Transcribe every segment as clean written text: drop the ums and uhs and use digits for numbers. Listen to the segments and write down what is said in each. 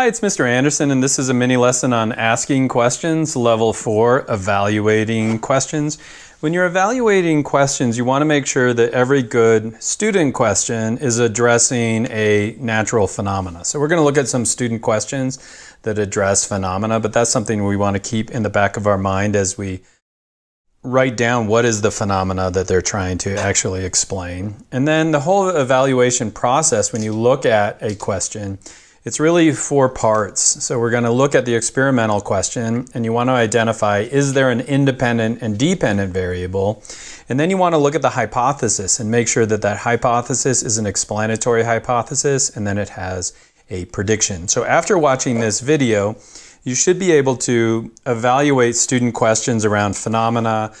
Hi, it's Mr. Anderson, and this is a mini lesson on asking questions, level 4, evaluating questions. When you're evaluating questions, you want to make sure that every good student question is addressing a natural phenomena. So we're going to look at some student questions that address phenomena, but that's something we want to keep in the back of our mind as we write down what is the phenomena that they're trying to actually explain. And then the whole evaluation process, when you look at a question, it's really 4 parts. So we're going to look at the experimental question, and you want to identify, is there an independent and dependent variable? And then you want to look at the hypothesis and make sure that that hypothesis is an explanatory hypothesis, and then it has a prediction. So after watching this video, you should be able to evaluate student questions around phenomena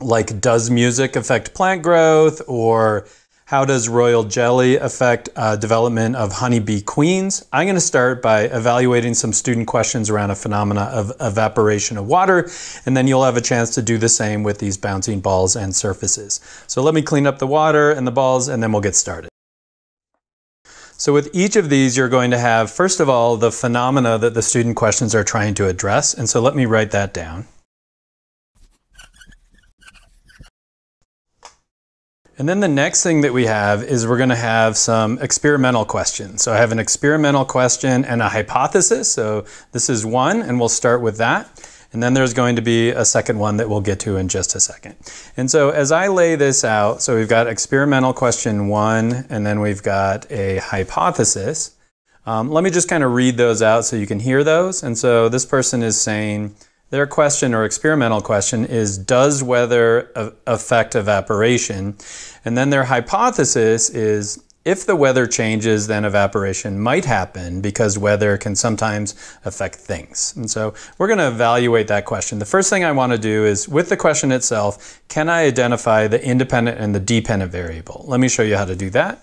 like, does music affect plant growth? Or how does royal jelly affect development of honeybee queens? I'm going to start by evaluating some student questions around a phenomena of evaporation of water, and then you'll have a chance to do the same with these bouncing balls and surfaces. So let me clean up the water and the balls, and then we'll get started. So with each of these, you're going to have, first of all, the phenomena that the student questions are trying to address, and so let me write that down. And then the next thing that we have is we're going to have some experimental questions. So I have an experimental question and a hypothesis. So this is one, and we'll start with that. And then there's going to be a second one that we'll get to in just a second. And so as I lay this out, so we've got experimental question 1, and then we've got a hypothesis. Let me just kind of read those out so you can hear those. And so this person is saying, their question or experimental question is, does weather affect evaporation? And then their hypothesis is, if the weather changes, then evaporation might happen because weather can sometimes affect things. And so we're going to evaluate that question. The first thing I want to do is, with the question itself, can I identify the independent and the dependent variable? Let me show you how to do that.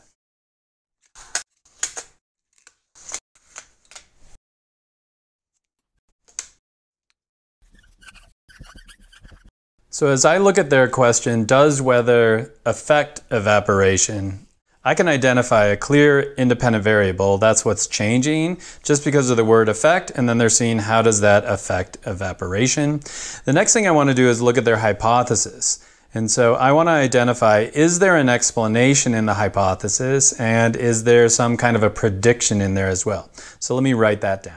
So as I look at their question, does weather affect evaporation? I can identify a clear independent variable. That's what's changing just because of the word affect, and then they're seeing how does that affect evaporation. The next thing I want to do is look at their hypothesis. And so I want to identify, is there an explanation in the hypothesis, and is there some kind of a prediction in there as well? So let me write that down.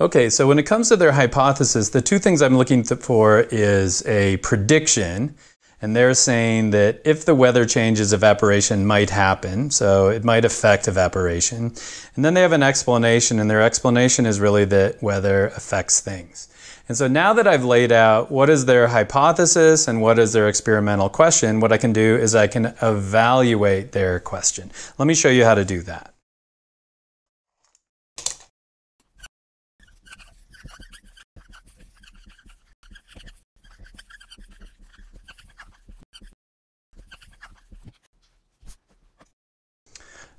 Okay, so when it comes to their hypothesis, the 2 things I'm looking for is a prediction, and they're saying that if the weather changes, evaporation might happen, so it might affect evaporation. And then they have an explanation, and their explanation is really that weather affects things. And so now that I've laid out what is their hypothesis and what is their experimental question, what I can do is I can evaluate their question. Let me show you how to do that.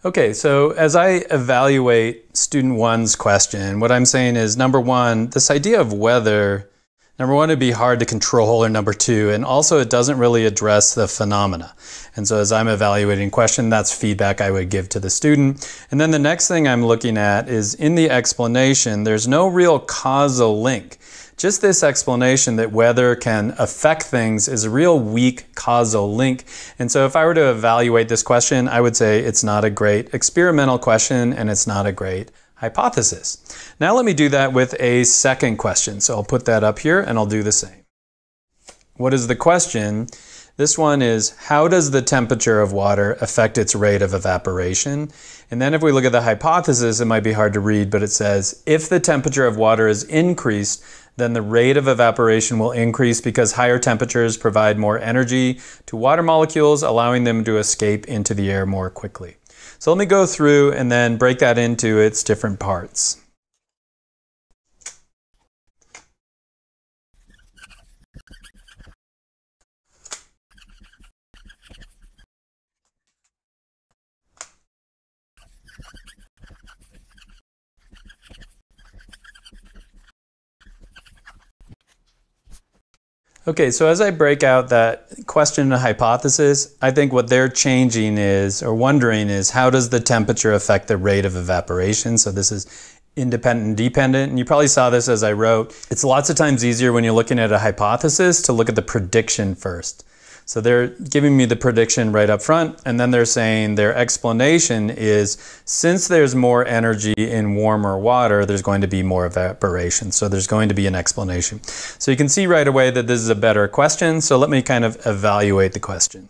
Okay, so as I evaluate student 1's question, what I'm saying is, number 1, this idea of weather, number 1, it'd be hard to control, or number 2, and also it doesn't really address the phenomena. And so as I'm evaluating question, that's feedback I would give to the student. And then the next thing I'm looking at is, in the explanation, there's no real causal link. Just this explanation that weather can affect things is a real weak causal link. And so if I were to evaluate this question, I would say it's not a great experimental question, and it's not a great hypothesis. Now let me do that with a second question. So I'll put that up here, and I'll do the same. What is the question? This one is, how does the temperature of water affect its rate of evaporation? And then if we look at the hypothesis, it might be hard to read, but it says, if the temperature of water is increased, then the rate of evaporation will increase because higher temperatures provide more energy to water molecules, allowing them to escape into the air more quickly. So let me go through and then break that into its different parts. Okay, so as I break out that question and hypothesis, I think what they're changing is, or wondering is, how does the temperature affect the rate of evaporation? So this is independent and dependent, and you probably saw this as I wrote. It's lots of times easier when you're looking at a hypothesis to look at the prediction first. So they're giving me the prediction right up front, and then they're saying their explanation is, since there's more energy in warmer water, there's going to be more evaporation. So there's going to be an explanation. So you can see right away that this is a better question. So let me kind of evaluate the question.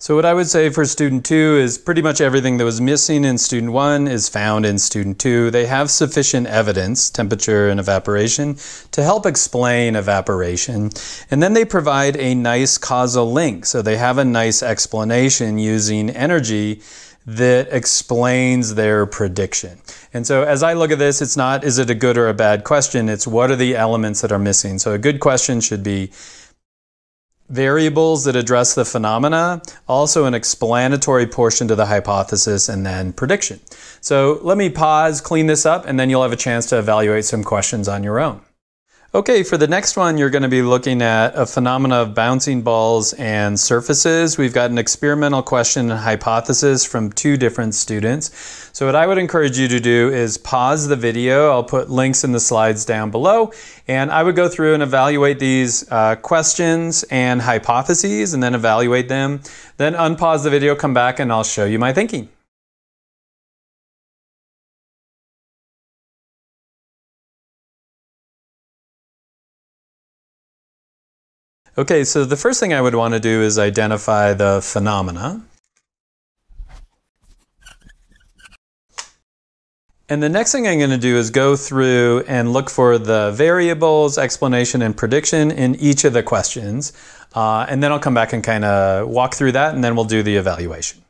So what I would say for student 2 is pretty much everything that was missing in student 1 is found in student 2. They have sufficient evidence, temperature and evaporation, to help explain evaporation. And then they provide a nice causal link. So they have a nice explanation using energy that explains their prediction. And so as I look at this, it's not, is it a good or a bad question? It's, what are the elements that are missing? So a good question should be variables that address the phenomena, also an explanatory portion to the hypothesis, and then prediction. So let me pause, clean this up, and then you'll have a chance to evaluate some questions on your own. Okay, for the next one, you're going to be looking at a phenomena of bouncing balls and surfaces. We've got an experimental question and hypothesis from 2 different students. So what I would encourage you to do is pause the video. I'll put links in the slides down below. And I would go through and evaluate these questions and hypotheses, and then evaluate them. Then unpause the video, come back, and I'll show you my thinking. Okay, so the first thing I would want to do is identify the phenomena. And the next thing I'm going to do is go through and look for the variables, explanation, and prediction in each of the questions. And then I'll come back and kind of walk through that, and then we'll do the evaluation.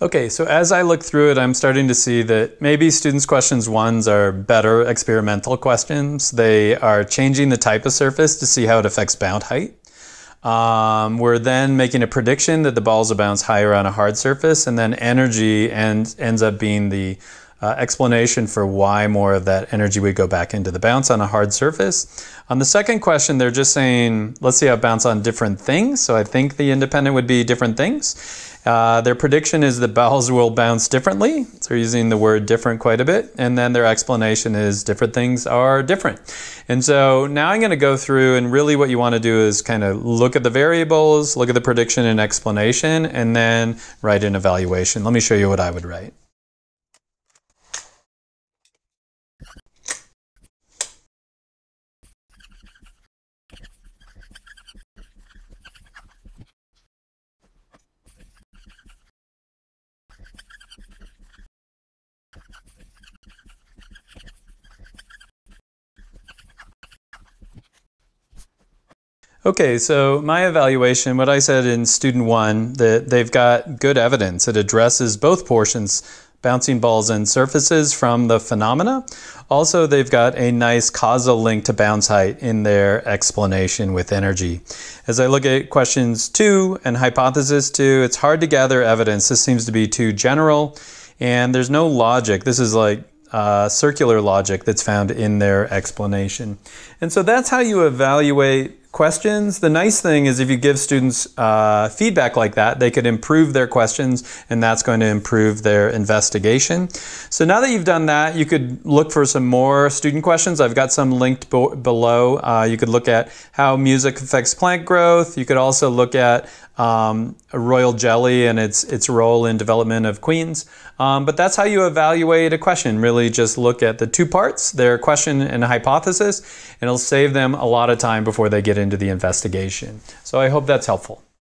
Okay, so as I look through it, I'm starting to see that maybe students' questions 1s are better experimental questions. They are changing the type of surface to see how it affects bound height. We're then making a prediction that the balls will bounce higher on a hard surface, and then energy ends up being the explanation for why more of that energy would go back into the bounce on a hard surface. On the second question, they're just saying, let's see how it bounces on different things. So I think the independent would be different things. Their prediction is the balls will bounce differently. So they're using the word different quite a bit. And then their explanation is different things are different. And so now I'm going to go through, and really what you want to do is kind of look at the variables, look at the prediction and explanation, and then write an evaluation. Let me show you what I would write. Okay, so my evaluation, what I said in student 1, that they've got good evidence. It addresses both portions, bouncing balls and surfaces, from the phenomena. Also, they've got a nice causal link to bounce height in their explanation with energy. As I look at questions 2 and hypothesis 2, it's hard to gather evidence. This seems to be too general, and there's no logic. This is like circular logic that's found in their explanation. And so that's how you evaluate questions. The nice thing is if you give students feedback like that, they could improve their questions, and that's going to improve their investigation. So now that you've done that, you could look for some more student questions. I've got some linked below. You could look at how music affects plant growth. You could also look at royal jelly and its role in development of queens. But that's how you evaluate a question. Really just look at the two parts, their question and hypothesis, and it'll save them a lot of time before they get into the investigation. So I hope that's helpful.